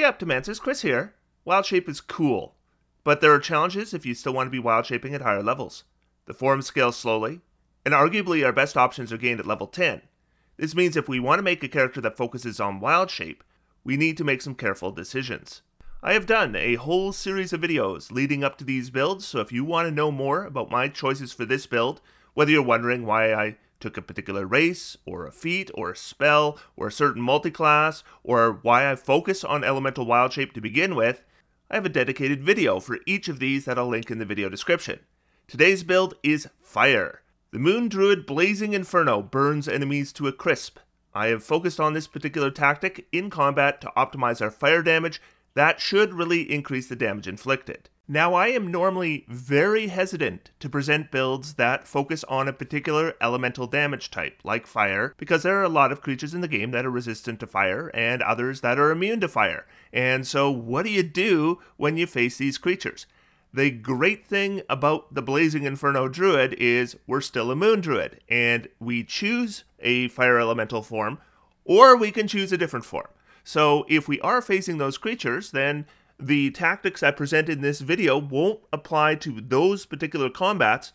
Hey Optimancers, Chris here. Wild Shape is cool, but there are challenges if you still want to be Wild Shaping at higher levels. The form scales slowly, and arguably our best options are gained at level 10. This means if we want to make a character that focuses on Wild Shape, we need to make some careful decisions. I have done a whole series of videos leading up to these builds, so if you want to know more about my choices for this build, whether you're wondering why I took a particular race, or a feat, or a spell, or a certain multiclass, or why I focus on Elemental Wild Shape to begin with, I have a dedicated video for each of these that I'll link in the video description. Today's build is Fire. The Moon Druid Blazing Inferno burns enemies to a crisp. I have focused on this particular tactic in combat to optimize our fire damage. That should really increase the damage inflicted. Now, I am normally very hesitant to present builds that focus on a particular elemental damage type, like fire, because there are a lot of creatures in the game that are resistant to fire and others that are immune to fire. And so what do you do when you face these creatures? The great thing about the Blazing Inferno Druid is we're still a Moon Druid, and we choose a fire elemental form, or we can choose a different form. So if we are facing those creatures, then the tactics I present in this video won't apply to those particular combats,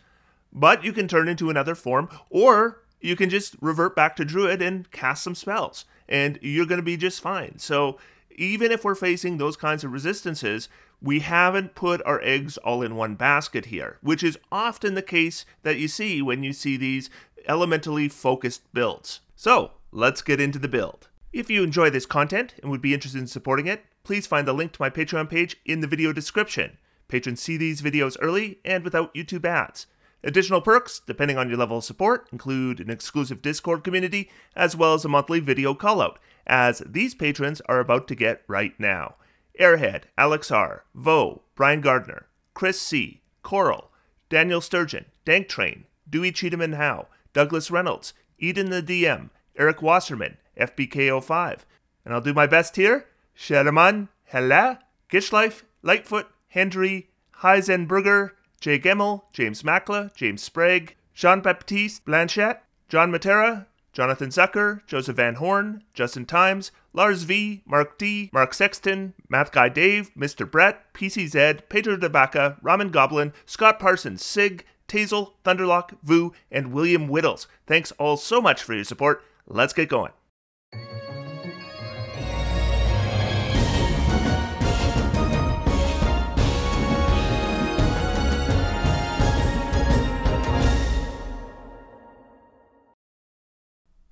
but you can turn into another form, or you can just revert back to Druid and cast some spells, and you're going to be just fine. So even if we're facing those kinds of resistances, we haven't put our eggs all in one basket here, which is often the case that you see when you see these elementally focused builds. So let's get into the build. If you enjoy this content and would be interested in supporting it, please find the link to my Patreon page in the video description. Patrons see these videos early and without YouTube ads. Additional perks, depending on your level of support, include an exclusive Discord community, as well as a monthly video callout, as these patrons are about to get right now. Airhead, Alex R, Vo, Brian Gardner, Chris C, Coral, Daniel Sturgeon, Dank Train, Dewey Cheatham & Howe, Douglas Reynolds, Eden the DM, Eric Wasserman, FBK05, and I'll do my best here. Sherman, Hella, Gishlife, Lightfoot, Hendry, Heisenberger, Jay Gemmel, James Mackla, James Sprague, Jean-Baptiste Blanchette, John Matera, Jonathan Zucker, Joseph Van Horn, Justin Times, Lars V, Mark D, Mark Sexton, Math Guy Dave, Mr. Brett, PCZ, Pedro de Baca, Ramen Goblin, Scott Parsons, Sig, Tazel, Thunderlock, Vu, and William Whittles. Thanks all so much for your support. Let's get going.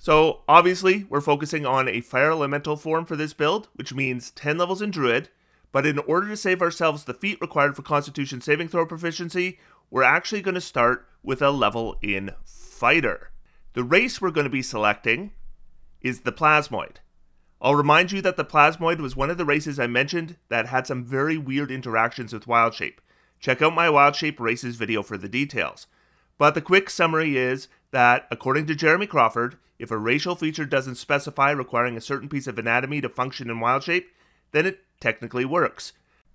So obviously we're focusing on a fire elemental form for this build, which means 10 levels in Druid, but in order to save ourselves the feat required for Constitution saving throw proficiency, we're actually going to start with a level in Fighter. The race we're going to be selecting is the Plasmoid. I'll remind you that the Plasmoid was one of the races I mentioned that had some very weird interactions with Wild Shape. Check out my Wild Shape races video for the details. But the quick summary is that, according to Jeremy Crawford, if a racial feature doesn't specify requiring a certain piece of anatomy to function in Wild Shape, then it technically works.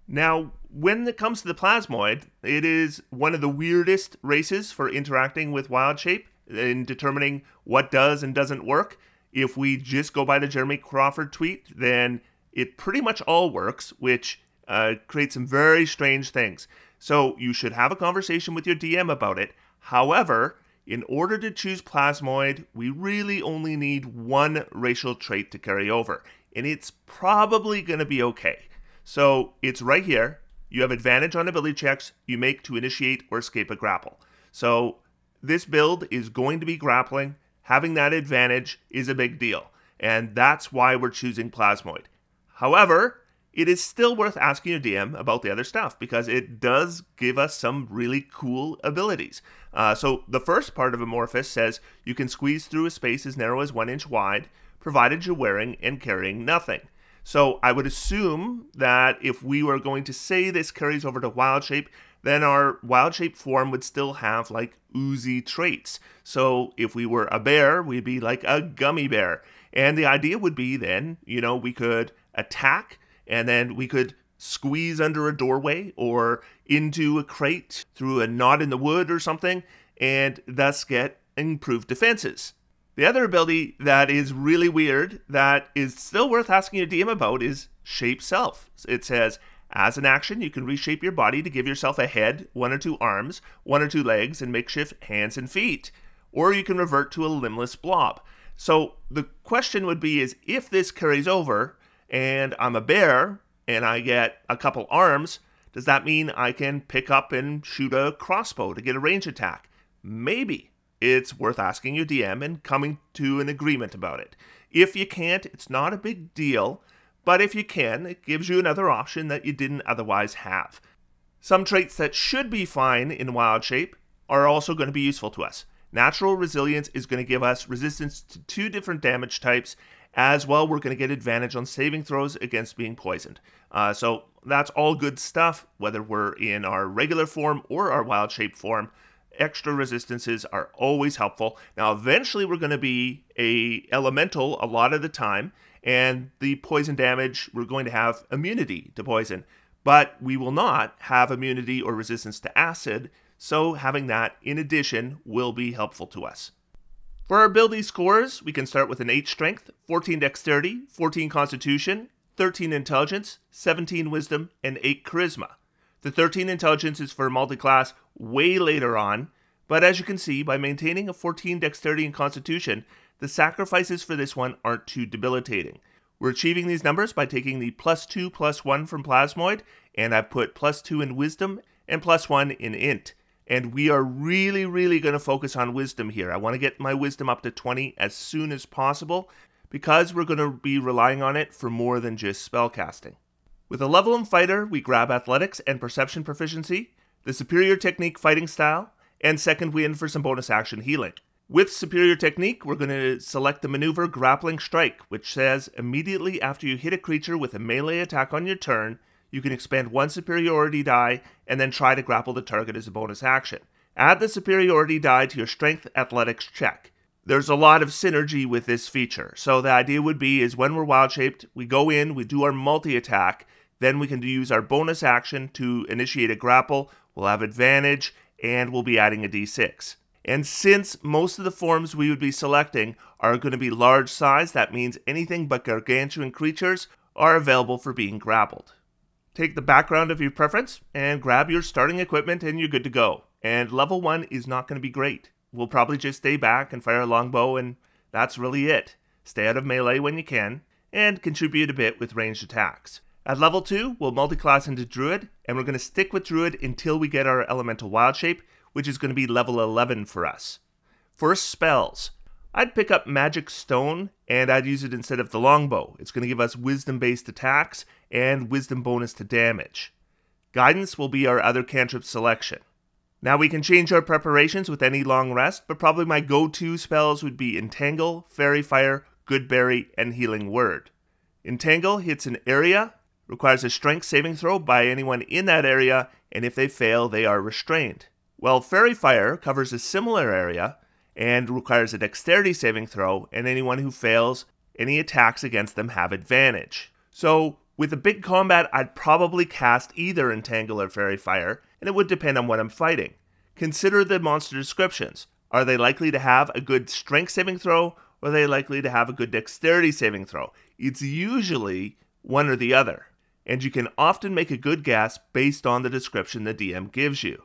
Now, when it comes to the Plasmoid, it is one of the weirdest races for interacting with Wild Shape in determining what does and doesn't work. If we just go by the Jeremy Crawford tweet, then it pretty much all works, which creates some very strange things. So you should have a conversation with your DM about it. However, in order to choose Plasmoid, we really only need one racial trait to carry over, and it's probably going to be okay. So it's right here. You have advantage on ability checks you make to initiate or escape a grapple. So this build is going to be grappling. Having that advantage is a big deal, and that's why we're choosing Plasmoid. However, it is still worth asking your DM about the other stuff, because it does give us some really cool abilities. So the first part of Amorphous says you can squeeze through a space as narrow as 1 inch wide, provided you're wearing and carrying nothing. So I would assume that if we were going to say this carries over to Wild Shape, then our Wild Shape form would still have like oozy traits. So if we were a bear, we'd be like a gummy bear. And the idea would be then, you know, we could attack, and then we could squeeze under a doorway or into a crate through a knot in the wood or something, and thus get improved defenses. The other ability that is really weird that is still worth asking your DM about is Shape Self. It says, as an action, you can reshape your body to give yourself a head, one or two arms, one or two legs, and makeshift hands and feet. Or you can revert to a limbless blob. So the question would be is, if this carries over, and I'm a bear, and I get a couple arms, does that mean I can pick up and shoot a crossbow to get a range attack? Maybe. It's worth asking your DM and coming to an agreement about it. If you can't, it's not a big deal. But if you can, it gives you another option that you didn't otherwise have. Some traits that should be fine in Wild Shape are also going to be useful to us. Natural Resilience is going to give us resistance to 2 different damage types. As well, we're going to get advantage on saving throws against being poisoned. So that's all good stuff, whether we're in our regular form or our Wild Shape form. Extra resistances are always helpful. Now, eventually we're going to be a elemental a lot of the time. And the poison damage, we're going to have immunity to poison, but we will not have immunity or resistance to acid, so having that in addition will be helpful to us. For our ability scores, we can start with an 8 strength, 14 dexterity, 14 constitution, 13 intelligence, 17 wisdom, and 8 charisma. The 13 intelligence is for multi-class way later on, but as you can see, by maintaining a 14 dexterity and constitution, the sacrifices for this one aren't too debilitating. We're achieving these numbers by taking the +2/+1 from Plasmoid, and I've put +2 in Wisdom and +1 in Int. And we are really going to focus on Wisdom here. I want to get my Wisdom up to 20 as soon as possible, because we're going to be relying on it for more than just spellcasting. With a level in Fighter, we grab Athletics and Perception Proficiency, the Superior Technique Fighting Style, and second we in for some bonus action healing. With Superior Technique, we're going to select the maneuver Grappling Strike, which says immediately after you hit a creature with a melee attack on your turn, you can expend 1 superiority die and then try to grapple the target as a bonus action. Add the superiority die to your Strength Athletics check. There's a lot of synergy with this feature, so the idea would be is when we're Wild Shaped, we go in, we do our multi-attack, then we can use our bonus action to initiate a grapple, we'll have advantage, and we'll be adding a d6. And since most of the forms we would be selecting are going to be large size, that means anything but gargantuan creatures are available for being grappled. Take the background of your preference and grab your starting equipment and you're good to go. And level 1 is not going to be great. We'll probably just stay back and fire a longbow and that's really it. Stay out of melee when you can and contribute a bit with ranged attacks. At level 2, we'll multiclass into Druid and we're going to stick with Druid until we get our Elemental Wild Shape, which is going to be level 11 for us. For spells, I'd pick up Magic Stone and I'd use it instead of the longbow. It's going to give us wisdom-based attacks and wisdom bonus to damage. Guidance will be our other cantrip selection. Now we can change our preparations with any long rest, but probably my go-to spells would be Entangle, Fairy Fire, Goodberry, and Healing Word. Entangle hits an area, requires a strength saving throw by anyone in that area, and if they fail, they are restrained. Well, Fairy Fire covers a similar area and requires a dexterity saving throw, and anyone who fails, any attacks against them have advantage. So, with a big combat, I'd probably cast either Entangle or Fairy Fire, and it would depend on what I'm fighting. Consider the monster descriptions. Are they likely to have a good strength saving throw, or are they likely to have a good dexterity saving throw? It's usually one or the other, and you can often make a good guess based on the description the DM gives you.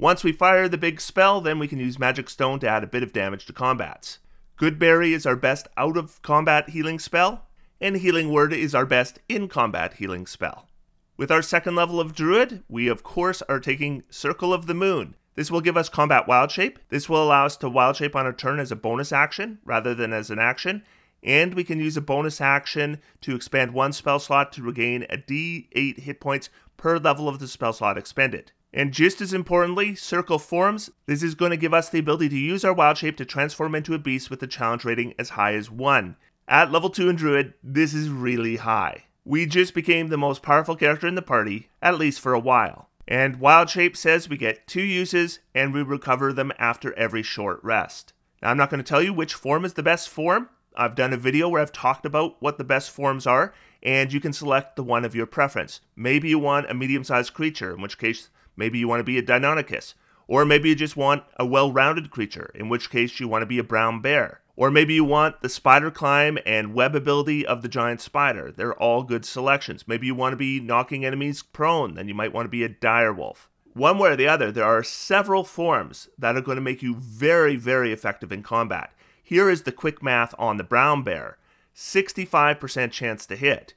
Once we fire the big spell, then we can use Magic Stone to add a bit of damage to combats. Goodberry is our best out-of-combat healing spell, and Healing Word is our best in-combat healing spell. With our second level of Druid, we of course are taking Circle of the Moon. This will give us Combat Wild Shape. This will allow us to Wild Shape on our turn as a bonus action rather than as an action, and we can use a bonus action to expand 1 spell slot to regain a d8 hit points per level of the spell slot expended. And just as importantly, Circle Forms, this is going to give us the ability to use our Wild Shape to transform into a beast with a challenge rating as high as 1. At level 2 in Druid, this is really high. We just became the most powerful character in the party, at least for a while. And Wild Shape says we get 2 uses, and we recover them after every short rest. Now, I'm not going to tell you which form is the best form. I've done a video where I've talked about what the best forms are, and you can select the one of your preference. Maybe you want a medium-sized creature, in which case maybe you want to be a Deinonychus, or maybe you just want a well-rounded creature, in which case you want to be a brown bear, Or maybe you want the Spider Climb and Web ability of the Giant Spider. They're all good selections. Maybe you want to be knocking enemies prone, then you might want to be a Direwolf. One way or the other, there are several forms that are going to make you very, very effective in combat. Here is the quick math on the Brown Bear. 65% chance to hit,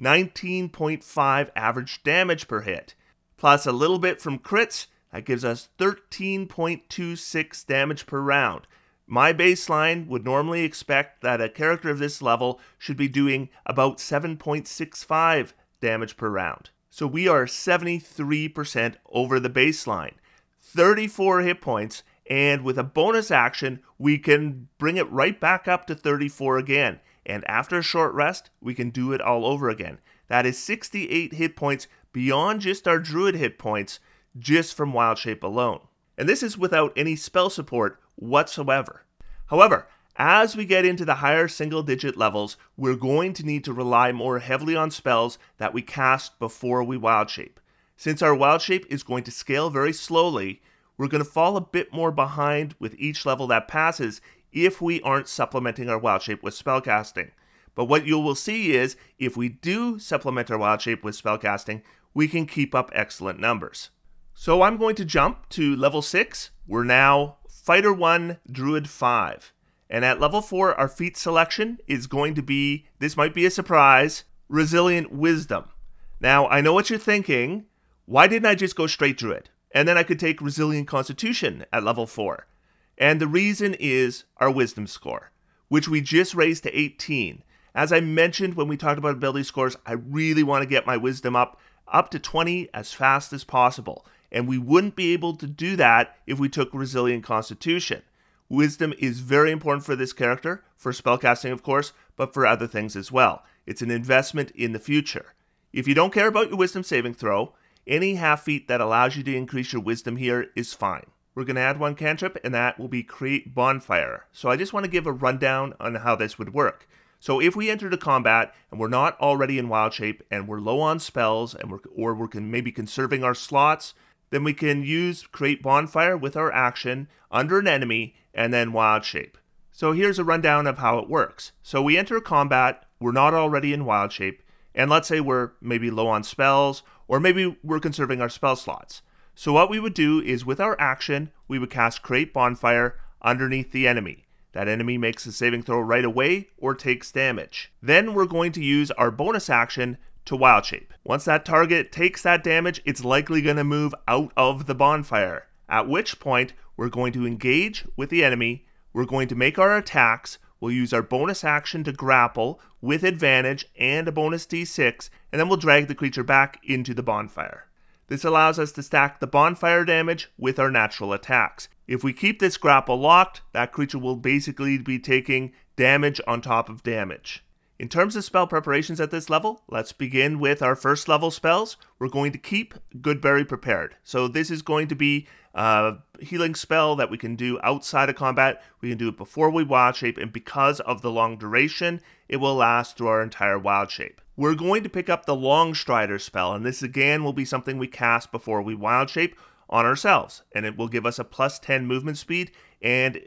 19.5 average damage per hit, plus a little bit from crits, that gives us 13.26 damage per round. My baseline would normally expect that a character of this level should be doing about 7.65 damage per round. So we are 73% over the baseline, 34 hit points, and with a bonus action, we can bring it right back up to 34 again. And after a short rest, we can do it all over again. That is 68 hit points beyond just our Druid hit points, just from Wild Shape alone. And this is without any spell support whatsoever. However, as we get into the higher single-digit levels, we're going to need to rely more heavily on spells that we cast before we Wild Shape. Since our Wild Shape is going to scale very slowly, we're going to fall a bit more behind with each level that passes if we aren't supplementing our Wild Shape with spellcasting. But what you will see is, if we do supplement our Wild Shape with spellcasting, we can keep up excellent numbers. So I'm going to jump to level 6. We're now Fighter 1, Druid 5. And at level 4, our feat selection is going to be, this might be a surprise, Resilient Wisdom. Now, I know what you're thinking. Why didn't I just go straight Druid? And then I could take Resilient Constitution at level 4. And the reason is our Wisdom score, which we just raised to 18. As I mentioned when we talked about ability scores, I really want to get my Wisdom up to 20 as fast as possible. And we wouldn't be able to do that if we took Resilient Constitution. Wisdom is very important for this character, for spellcasting of course, but for other things as well. It's an investment in the future. If you don't care about your Wisdom saving throw, any half feat that allows you to increase your Wisdom here is fine. We're going to add one cantrip, and that will be Create Bonfire. So I just want to give a rundown on how this would work. So if we enter the combat, and we're not already in Wild Shape, and we're low on spells, and we're maybe conserving our slots, then we can use Create Bonfire with our action under an enemy, and then Wild Shape. So here's a rundown of how it works. So we enter combat, we're not already in Wild Shape, and let's say we're maybe low on spells, or maybe we're conserving our spell slots. So what we would do is, with our action, we would cast Create Bonfire underneath the enemy. That enemy makes a saving throw right away or takes damage. Then we're going to use our bonus action to Wild Shape. Once that target takes that damage, it's likely going to move out of the bonfire, at which point we're going to engage with the enemy, we're going to make our attacks, we'll use our bonus action to grapple with advantage and a bonus d6, and then we'll drag the creature back into the bonfire. This allows us to stack the bonfire damage with our natural attacks. If we keep this grapple locked, that creature will basically be taking damage on top of damage. In terms of spell preparations at this level, let's begin with our first level spells. We're going to keep Goodberry prepared. So this is going to be a healing spell that we can do outside of combat. We can do it before we Wild Shape, and because of the long duration, it will last through our entire Wild Shape. We're going to pick up the Longstrider spell, and this again will be something we cast before we Wild Shape on ourselves, and it will give us a plus 10 movement speed, and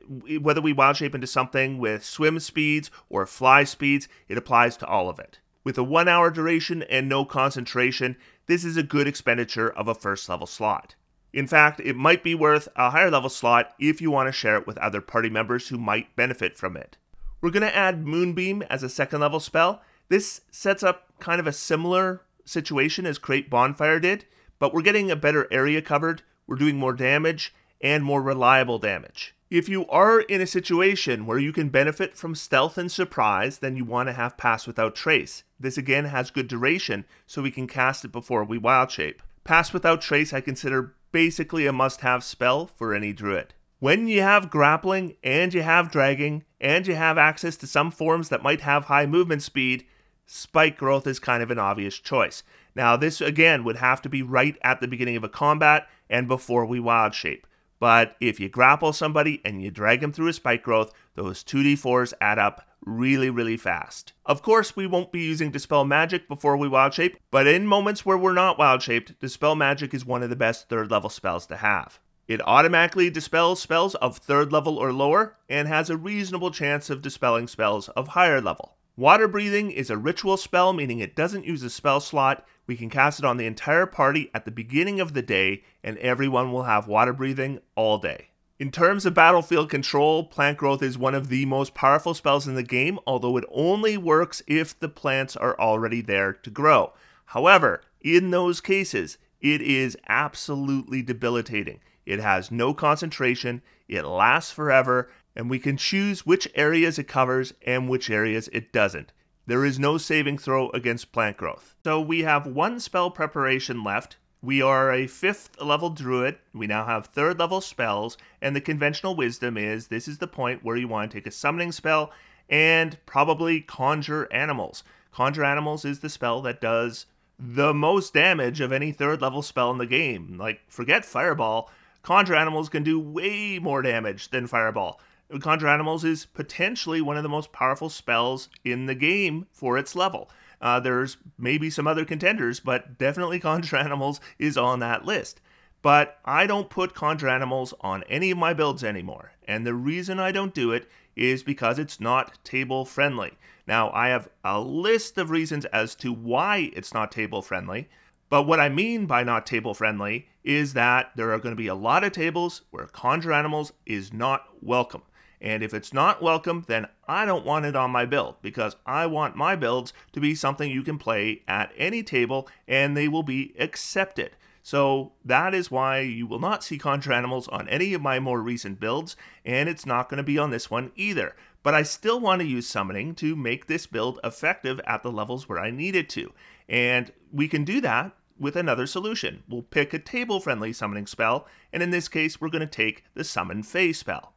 whether we Wild Shape into something with swim speeds or fly speeds, it applies to all of it. With a 1 hour duration and no concentration, this is a good expenditure of a first level slot. In fact, it might be worth a higher level slot if you want to share it with other party members who might benefit from it. We're going to add Moonbeam as a second level spell. This sets up kind of a similar situation as Create Bonfire did, but we're getting a better area covered, we're doing more damage, and more reliable damage. If you are in a situation where you can benefit from stealth and surprise, then you want to have Pass Without Trace. This again has good duration, so we can cast it before we Wild Shape. Pass Without Trace I consider basically a must-have spell for any Druid. When you have grappling, and you have dragging, and you have access to some forms that might have high movement speed, Spike Growth is kind of an obvious choice. Now this again would have to be right at the beginning of a combat and before we Wild Shape. But if you grapple somebody and you drag them through a Spike Growth, those 2d4s add up really, really fast. Of course, we won't be using Dispel Magic before we Wild Shape, but in moments where we're not Wild Shaped, Dispel Magic is one of the best third level spells to have. It automatically dispels spells of 3rd level or lower, and has a reasonable chance of dispelling spells of higher level. Water Breathing is a ritual spell, meaning it doesn't use a spell slot. We can cast it on the entire party at the beginning of the day, and everyone will have Water Breathing all day. In terms of battlefield control, Plant Growth is one of the most powerful spells in the game, although it only works if the plants are already there to grow. However, in those cases, it is absolutely debilitating. It has no concentration, it lasts forever, and we can choose which areas it covers and which areas it doesn't. There is no saving throw against Plant Growth. So we have one spell preparation left. We are a 5th level druid, we now have 3rd level spells, and the conventional wisdom is this is the point where you want to take a summoning spell and probably Conjure Animals. Conjure Animals is the spell that does the most damage of any 3rd level spell in the game. Like, forget Fireball, Conjure Animals can do way more damage than Fireball. Conjure Animals is potentially one of the most powerful spells in the game for its level. There's maybe some other contenders, but definitely Conjure Animals is on that list. But I don't put Conjure Animals on any of my builds anymore, and the reason I don't do it is because it's not table friendly. Now, I have a list of reasons as to why it's not table friendly, but what I mean by not table friendly is that there are going to be a lot of tables where Conjure Animals is not welcome. And if it's not welcome, then I don't want it on my build, because I want my builds to be something you can play at any table and they will be accepted. So that is why you will not see Conjure Animals on any of my more recent builds, and it's not going to be on this one either. But I still want to use summoning to make this build effective at the levels where I need it to. And we can do that with another solution. We'll pick a table-friendly summoning spell, and in this case we're going to take the Summon Fey spell.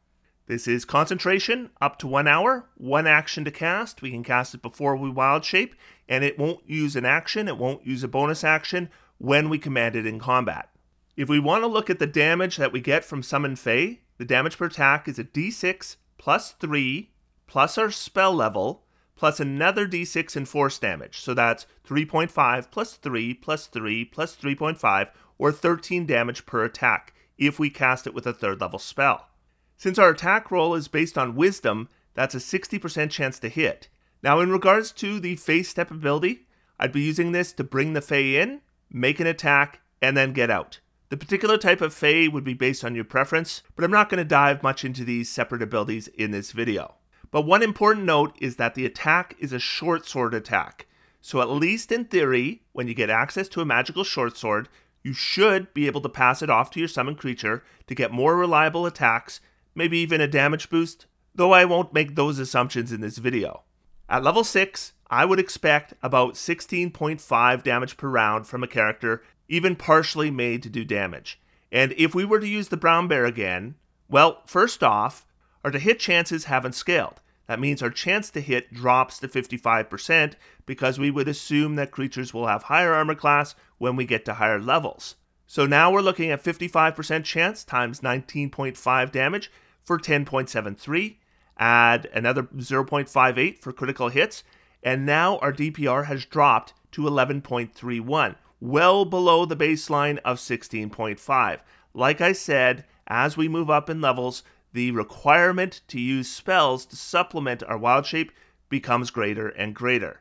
This is concentration, up to 1 hour, 1 action to cast. We can cast it before we wild shape, and it won't use an action, it won't use a bonus action when we command it in combat. If we want to look at the damage that we get from Summon Fey, the damage per attack is a d6 plus 3 plus our spell level plus another d6 in force damage. So that's 3.5 plus 3 plus 3 plus 3.5, or 13 damage per attack if we cast it with a 3rd level spell. Since our attack roll is based on wisdom, that's a 60% chance to hit. Now, in regards to the Fey step ability, I'd be using this to bring the Fey in, make an attack, and then get out. The particular type of Fey would be based on your preference, but I'm not going to dive much into these separate abilities in this video. But one important note is that the attack is a short sword attack. So at least in theory, when you get access to a magical short sword, you should be able to pass it off to your summoned creature to get more reliable attacks, maybe even a damage boost, though I won't make those assumptions in this video. At level 6, I would expect about 16.5 damage per round from a character, even partially made to do damage. And if we were to use the brown bear again, well, first off, our to-hit chances haven't scaled. That means our chance to hit drops to 55%, because we would assume that creatures will have higher armor class when we get to higher levels. So now we're looking at 55% chance times 19.5 damage, for 10.73, add another 0.58 for critical hits, and now our DPR has dropped to 11.31, well below the baseline of 16.5. Like I said, as we move up in levels, the requirement to use spells to supplement our wild shape becomes greater and greater.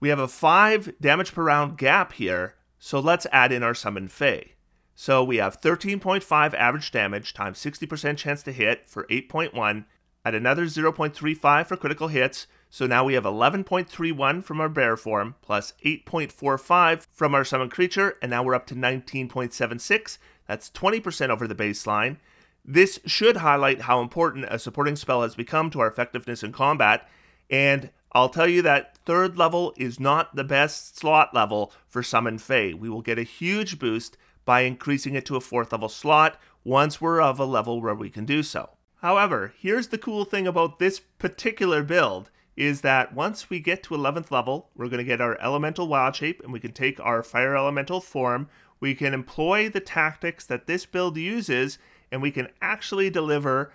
We have a 5 damage per round gap here, so let's add in our Summon Fey. So we have 13.5 average damage times 60% chance to hit for 8.1, add another 0.35 for critical hits, so now we have 11.31 from our bear form, plus 8.45 from our summoned creature, and now we're up to 19.76, that's 20% over the baseline. This should highlight how important a supporting spell has become to our effectiveness in combat, and I'll tell you that 3rd level is not the best slot level for Summon Fey. We will get a huge boost by increasing it to a 4th level slot once we're of a level where we can do so. However, here's the cool thing about this particular build, is that once we get to 11th level, we're going to get our Elemental Wild Shape, and we can take our Fire Elemental form, we can employ the tactics that this build uses, and we can actually deliver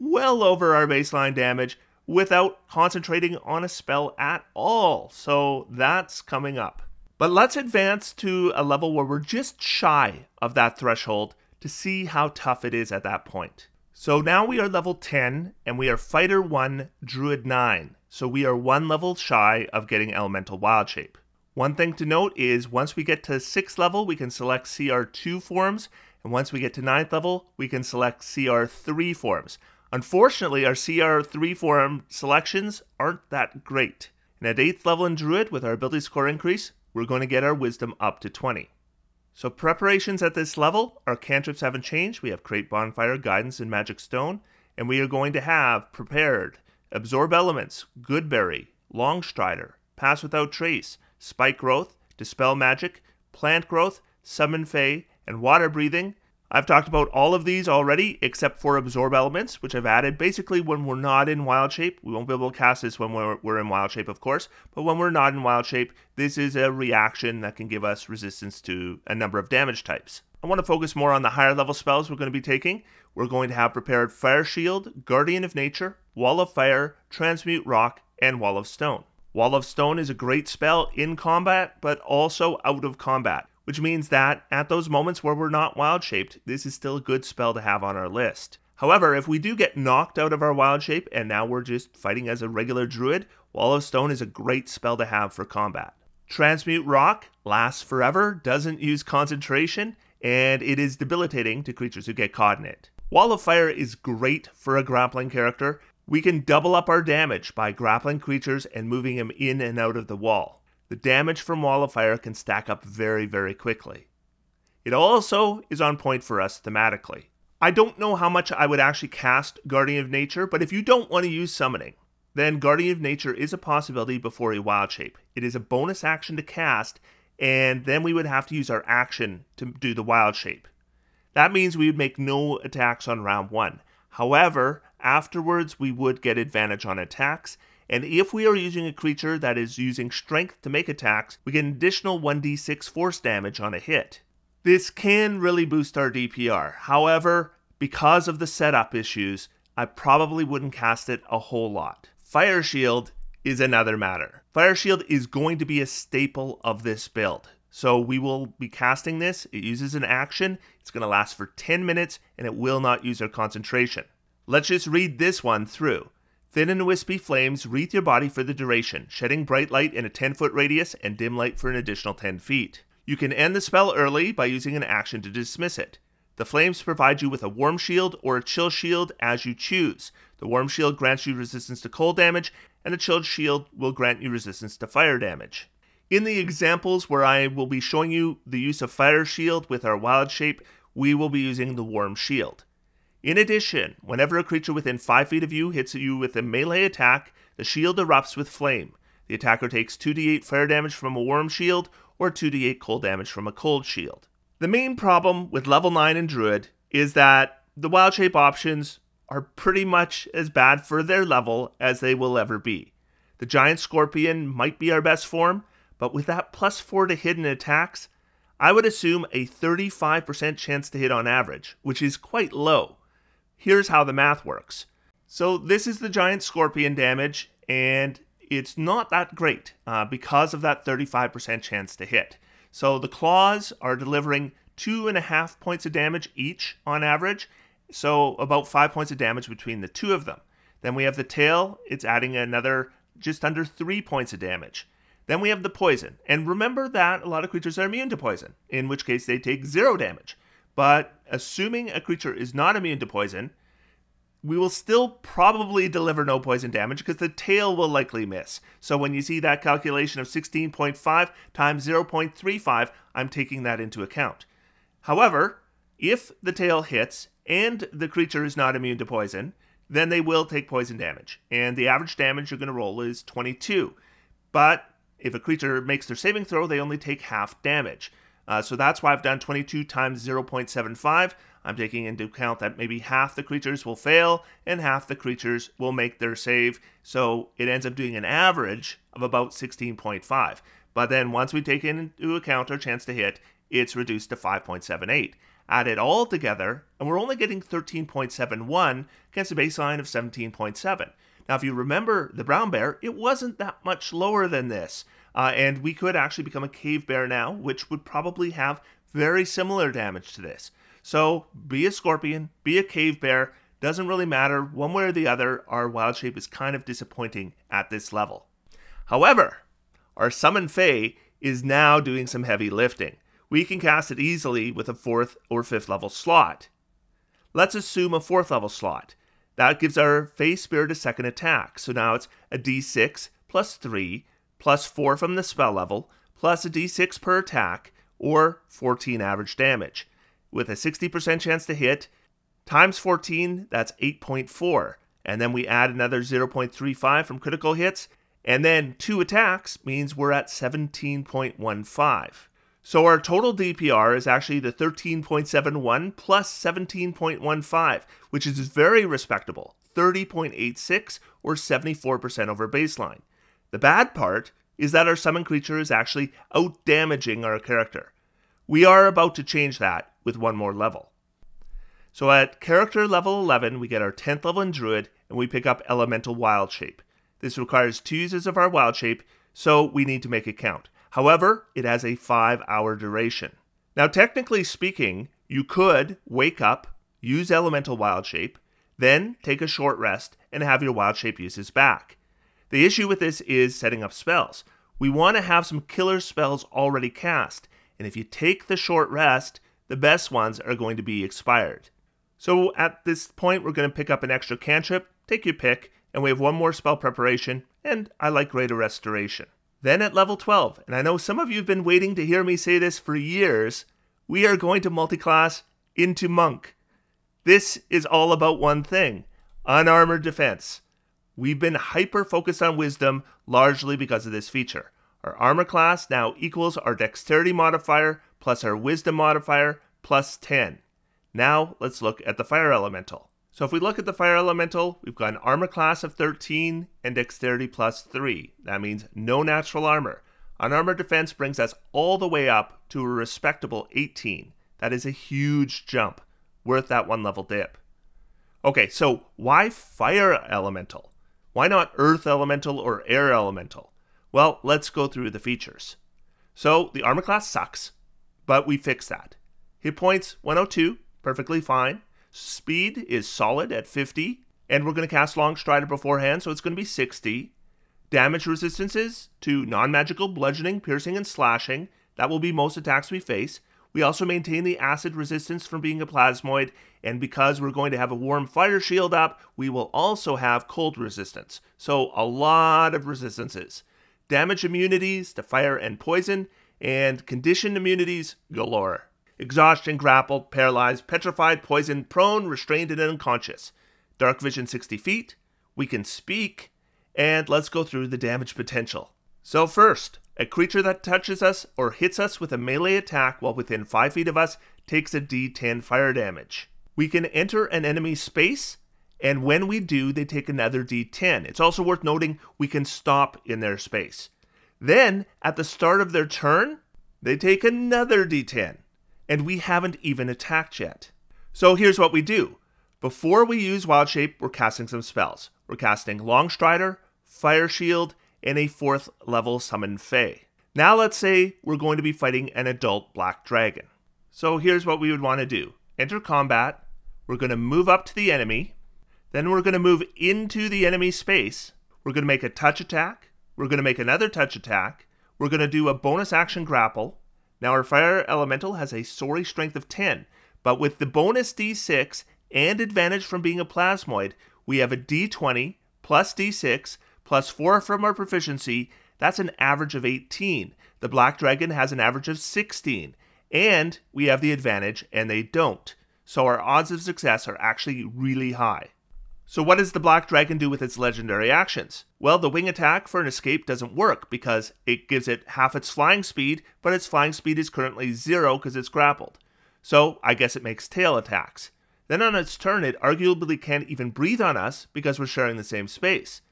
well over our baseline damage without concentrating on a spell at all. So that's coming up. But let's advance to a level where we're just shy of that threshold to see how tough it is at that point. So now we are level 10 and we are Fighter 1, Druid 9. So we are one level shy of getting Elemental Wild Shape. One thing to note is once we get to 6th level, we can select CR2 forms, and once we get to 9th level, we can select CR3 forms. Unfortunately, our CR3 form selections aren't that great. And at 8th level in Druid, with our ability score increase, we're going to get our Wisdom up to 20. So preparations at this level, our cantrips haven't changed. We have Create Bonfire, Guidance, and Magic Stone, and we are going to have prepared Absorb Elements, Goodberry, Longstrider, Pass Without Trace, Spike Growth, Dispel Magic, Plant Growth, Summon Fey, and Water Breathing. I've talked about all of these already except for Absorb Elements, which I've added basically when we're not in Wild Shape. We won't be able to cast this when we're in Wild Shape, of course, but when we're not in Wild Shape, this is a reaction that can give us resistance to a number of damage types. I want to focus more on the higher level spells we're going to be taking. We're going to have prepared Fire Shield, Guardian of Nature, Wall of Fire, Transmute Rock, and Wall of Stone. Wall of Stone is a great spell in combat, but also out of combat, which means that at those moments where we're not Wild Shaped, this is still a good spell to have on our list. However, if we do get knocked out of our Wild Shape and now we're just fighting as a regular Druid, Wall of Stone is a great spell to have for combat. Transmute Rock lasts forever, doesn't use concentration, and it is debilitating to creatures who get caught in it. Wall of Fire is great for a grappling character. We can double up our damage by grappling creatures and moving them in and out of the wall. The damage from Wall of Fire can stack up very, very quickly. It also is on point for us thematically. I don't know how much I would actually cast Guardian of Nature, but if you don't want to use summoning, then Guardian of Nature is a possibility before a Wild Shape. It is a bonus action to cast, and then we would have to use our action to do the Wild Shape. That means we would make no attacks on round one. However, afterwards we would get advantage on attacks, and if we are using a creature that is using strength to make attacks, we get an additional 1d6 force damage on a hit. This can really boost our DPR. However, because of the setup issues, I probably wouldn't cast it a whole lot. Fire Shield is another matter. Fire Shield is going to be a staple of this build. So we will be casting this. It uses an action. It's going to last for 10 minutes, and it will not use our concentration. Let's just read this one through. Thin and wispy flames wreath your body for the duration, shedding bright light in a 10-foot radius and dim light for an additional 10 feet. You can end the spell early by using an action to dismiss it. The flames provide you with a warm shield or a chill shield as you choose. The warm shield grants you resistance to cold damage, and the chilled shield will grant you resistance to fire damage. In the examples where I will be showing you the use of Fire Shield with our Wild Shape, we will be using the warm shield. In addition, whenever a creature within 5 feet of you hits you with a melee attack, the shield erupts with flame. The attacker takes 2d8 fire damage from a warm shield or 2d8 cold damage from a cold shield. The main problem with level 9 in Druid is that the Wild Shape options are pretty much as bad for their level as they will ever be. The Giant Scorpion might be our best form, but with that +4 to hidden attacks, I would assume a 35% chance to hit on average, which is quite low. Here's how the math works. So this is the Giant Scorpion damage, and it's not that great because of that 35% chance to hit. So the claws are delivering 2.5 points of damage each on average, so about 5 points of damage between the two of them. Then we have the tail, it's adding another just under 3 points of damage. Then we have the poison, and remember that a lot of creatures are immune to poison, in which case they take 0 damage. But assuming a creature is not immune to poison, we will still probably deliver no poison damage because the tail will likely miss. So when you see that calculation of 16.5 times 0.35, I'm taking that into account. However, if the tail hits and the creature is not immune to poison, then they will take poison damage. And the average damage you're going to roll is 22. But if a creature makes their saving throw, they only take half damage. So that's why I've done 22 times 0.75. I'm taking into account that maybe half the creatures will fail and half the creatures will make their save. So it ends up doing an average of about 16.5. But then once we take into account our chance to hit, it's reduced to 5.78. Add it all together, and we're only getting 13.71 against a baseline of 17.7. Now, if you remember the brown bear, it wasn't that much lower than this. And we could actually become a cave bear now, which would probably have very similar damage to this. So be a scorpion, be a cave bear, doesn't really matter one way or the other. Our Wild Shape is kind of disappointing at this level. However, our Summon Fey is now doing some heavy lifting. We can cast it easily with a 4th or 5th level slot. Let's assume a 4th level slot. That gives our Fey Spirit a 2nd attack. So now it's a d6 plus 3 plus 4 from the spell level plus a d6 per attack, or 14 average damage. With a 60% chance to hit, times 14, that's 8.4. And then we add another 0.35 from critical hits, and then 2 attacks means we're at 17.15. So our total DPR is actually the 13.71 plus 17.15, which is very respectable, 30.86 or 74% over baseline. The bad part is that our summon creature is actually out-damaging our character. We are about to change that with one more level. So at character level 11, we get our 10th level in Druid, and we pick up Elemental Wild Shape. This requires 2 uses of our Wild Shape, so we need to make it count. However, it has a 5-hour duration. Now, technically speaking, you could wake up, use Elemental Wild Shape, then take a short rest, and have your Wild Shape uses back. The issue with this is setting up spells. We want to have some killer spells already cast, and if you take the short rest, the best ones are going to be expired. So at this point, we're going to pick up an extra cantrip, take your pick, and we have one more spell preparation, and I like Greater Restoration. Then at level 12, and I know some of you have been waiting to hear me say this for years, we are going to multiclass into Monk. This is all about one thing, Unarmored Defense. We've been hyper-focused on Wisdom largely because of this feature. Our armor class now equals our Dexterity modifier plus our Wisdom modifier plus 10. Now let's look at the Fire Elemental. So if we look at the Fire Elemental, we've got an armor class of 13 and Dexterity plus 3. That means no natural armor. Unarmored Defense brings us all the way up to a respectable 18. That is a huge jump, worth that one level dip. Okay, so why Fire Elemental? Why not Earth Elemental or Air Elemental? Well, let's go through the features. So the armor class sucks, but we fixed that. Hit points 102, perfectly fine. Speed is solid at 50, and we're going to cast Longstrider beforehand, so it's going to be 60. Damage resistances to non-magical bludgeoning, piercing, and slashing. That will be most attacks we face. We also maintain the acid resistance from being a plasmoid, and because we're going to have a warm fire shield up, we will also have cold resistance. So a lot of resistances. Damage immunities to fire and poison, and conditioned immunities galore. Exhaustion, grappled, paralyzed, petrified, poisoned, prone, restrained, and unconscious. Dark vision 60 feet, we can speak, and let's go through the damage potential. So first, a creature that touches us or hits us with a melee attack while within 5 feet of us takes a d10 fire damage. We can enter an enemy's space, and when we do, they take another d10. It's also worth noting we can stop in their space. Then, at the start of their turn, they take another d10, and we haven't even attacked yet. So here's what we do. Before we use Wild Shape, we're casting some spells. We're casting Longstrider, Fire Shield, and a 4th level Summon Fey. Now let's say we're going to be fighting an adult black dragon. So here's what we would want to do. Enter combat, we're going to move up to the enemy, then we're going to move into the enemy space, we're going to make a touch attack, we're going to make another touch attack, we're going to do a bonus action grapple. Now our Fire Elemental has a sorry strength of 10, but with the bonus d6 and advantage from being a plasmoid, we have a d20 plus d6 plus 4 from our proficiency, that's an average of 18. The black dragon has an average of 16, and we have the advantage and they don't. So our odds of success are actually really high. So what does the black dragon do with its legendary actions? Well, the wing attack for an escape doesn't work because it gives it half its flying speed, but its flying speed is currently 0 because it's grappled. So I guess it makes tail attacks. Then on its turn, it arguably can't even breathe on us because we're sharing the same space.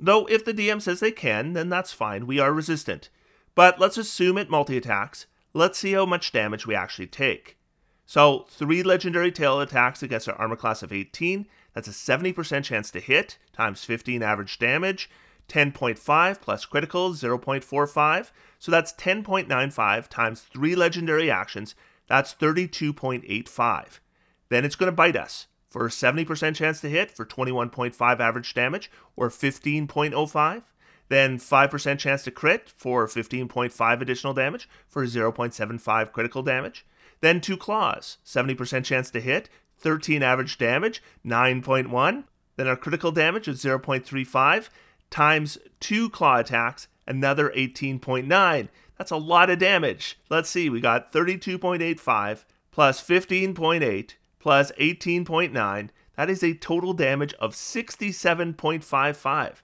Though if the DM says they can, then that's fine, we are resistant. But let's assume it multi-attacks, let's see how much damage we actually take. So 3 legendary tail attacks against our armor class of 18, that's a 70% chance to hit, times 15 average damage, 10.5 plus critical, 0.45, so that's 10.95 times 3 legendary actions, That's 32.85. Then it's going to bite us for a 70% chance to hit for 21.5 average damage or 15.05. Then 5% chance to crit for 15.5 additional damage for 0.75 critical damage. Then two claws, 70% chance to hit, 13 average damage, 9.1. Then our critical damage is 0.35 times two claw attacks, another 18.9. That's a lot of damage. Let's see, we got 32.85 plus 15.8 plus 18.9. That is a total damage of 67.55,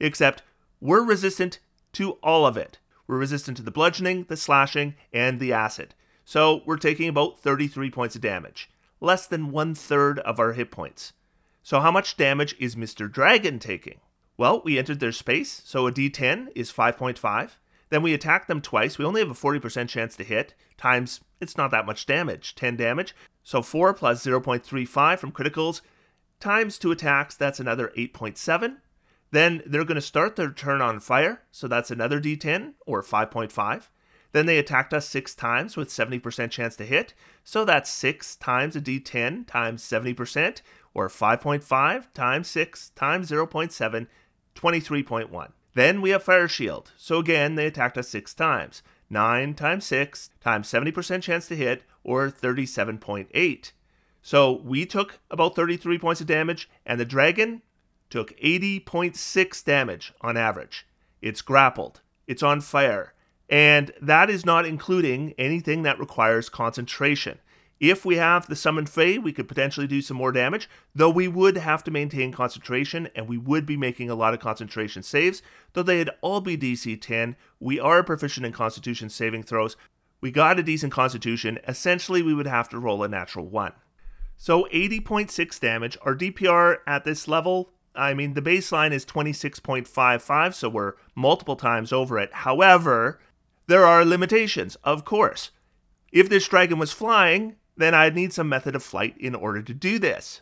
except we're resistant to all of it. We're resistant to the bludgeoning, the slashing, and the acid. So we're taking about 33 points of damage, less than 1/3 of our hit points. So how much damage is Mr. Dragon taking? Well, we entered their space, so a d10 is 5.5. Then we attack them twice. We only have a 40% chance to hit, times it's not that much damage, 10 damage. So 4 plus 0.35 from criticals, times 2 attacks, that's another 8.7. Then they're going to start their turn on fire, so that's another d10, or 5.5. Then they attacked us 6 times with 70% chance to hit, so that's 6 times a d10 times 70%, or 5.5 times 6 times 0.7, 23.1. Then we have Fire Shield, so again they attacked us 6 times, 9 times 6 times 70% chance to hit, or 37.8. So we took about 33 points of damage, and the dragon took 80.6 damage on average. It's grappled, it's on fire, and that is not including anything that requires concentration. If we have the Summon Fey, we could potentially do some more damage, though we would have to maintain concentration, and we would be making a lot of concentration saves, though they'd all be DC 10. We are proficient in Constitution saving throws. We got a decent Constitution. Essentially, we would have to roll a natural 1. So 80.6 damage. Our DPR at this level, I mean, the baseline is 26.55, so we're multiple times over it. However, there are limitations, of course. If this dragon was flying, then I'd need some method of flight in order to do this.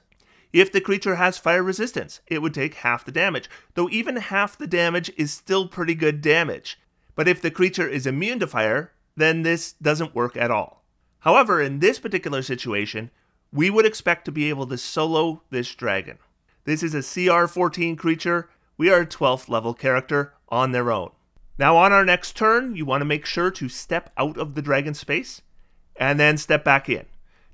If the creature has fire resistance, it would take half the damage, though even half the damage is still pretty good damage. But if the creature is immune to fire, then this doesn't work at all. However, in this particular situation, we would expect to be able to solo this dragon. This is a CR14 creature. We are a 12th level character on their own. Now on our next turn, you want to make sure to step out of the dragon space and then step back in.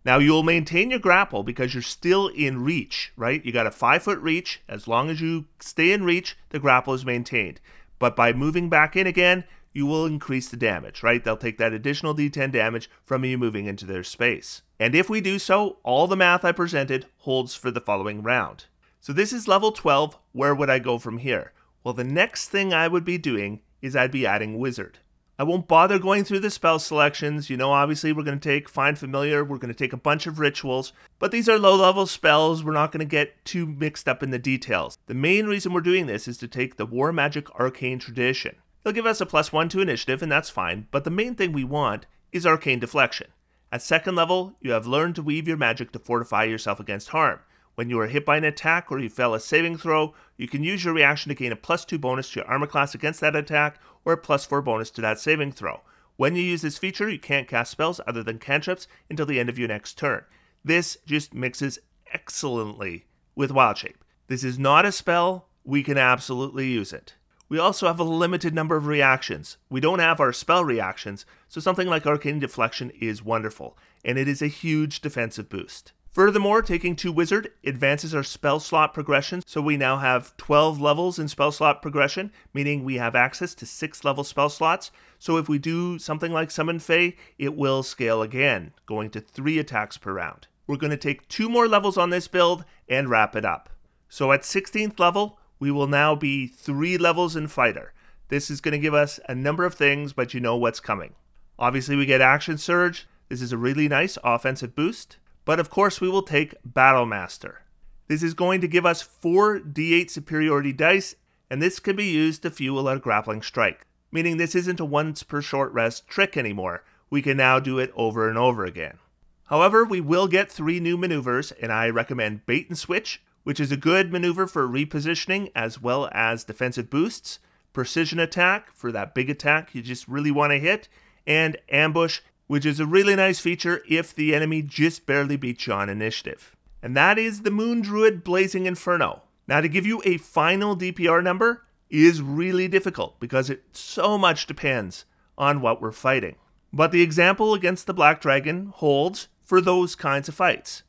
Now you'll maintain your grapple because you're still in reach, right? You got a 5-foot reach. As long as you stay in reach, the grapple is maintained. But by moving back in again, you will increase the damage, right? They'll take that additional d10 damage from you moving into their space. And if we do so, all the math I presented holds for the following round. So this is level 12. Where would I go from here? Well, the next thing I would be doing is I'd be adding Wizard. I won't bother going through the spell selections. You know, obviously we're going to take Find Familiar, we're going to take a bunch of rituals, but these are low-level spells. We're not going to get too mixed up in the details. The main reason we're doing this is to take the War Magic Arcane Tradition. They'll give us a +1 to initiative, and that's fine, but the main thing we want is Arcane Deflection. At 2nd level, you have learned to weave your magic to fortify yourself against harm. When you are hit by an attack or you fail a saving throw, you can use your reaction to gain a +2 bonus to your armor class against that attack or a +4 bonus to that saving throw. When you use this feature, you can't cast spells other than cantrips until the end of your next turn. This just mixes excellently with Wild Shape. This is not a spell. We can absolutely use it. We also have a limited number of reactions. We don't have our spell reactions, so something like Arcane Deflection is wonderful, and it is a huge defensive boost. Furthermore, taking 2 Wizard advances our spell slot progression, so we now have 12 levels in spell slot progression, meaning we have access to 6th level spell slots. So if we do something like Summon Fey, it will scale again, going to 3 attacks per round. We're going to take 2 more levels on this build and wrap it up. So at 16th level, we will now be 3 levels in Fighter. This is going to give us a number of things, but you know what's coming. Obviously, we get Action Surge. This is a really nice offensive boost. But of course we will take Battle Master. This is going to give us 4 d8 superiority dice, and this can be used to fuel our Grappling Strike, meaning this isn't a once per short rest trick anymore. We can now do it over and over again. However, we will get 3 new maneuvers, and I recommend Bait and Switch, which is a good maneuver for repositioning as well as defensive boosts, Precision Attack for that big attack you just really want to hit, and Ambush which is a really nice feature if the enemy just barely beats you on initiative. And that is the Moon Druid Blazing Inferno. Now, to give you a final DPR number is really difficult because it so much depends on what we're fighting. But the example against the Black Dragon holds for those kinds of fights.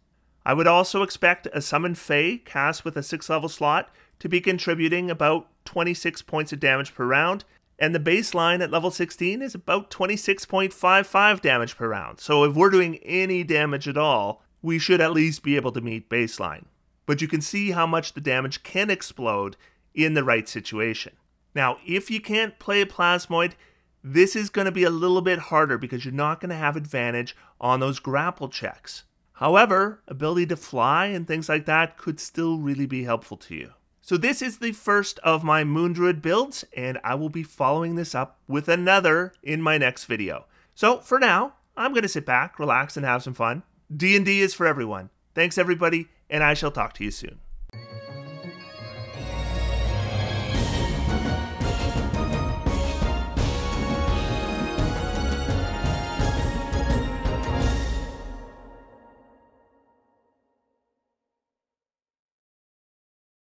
I would also expect a Summon Fey cast with a 6th level slot to be contributing about 26 points of damage per round, and the baseline at level 16 is about 26.55 damage per round. So if we're doing any damage at all, we should at least be able to meet baseline. But you can see how much the damage can explode in the right situation. Now, if you can't play Plasmoid, this is going to be a little bit harder because you're not going to have advantage on those grapple checks. However, ability to fly and things like that could still really be helpful to you. So this is the first of my Moon Druid builds, and I will be following this up with another in my next video. So for now, I'm going to sit back, relax, and have some fun. D&D is for everyone. Thanks everybody, and I shall talk to you soon.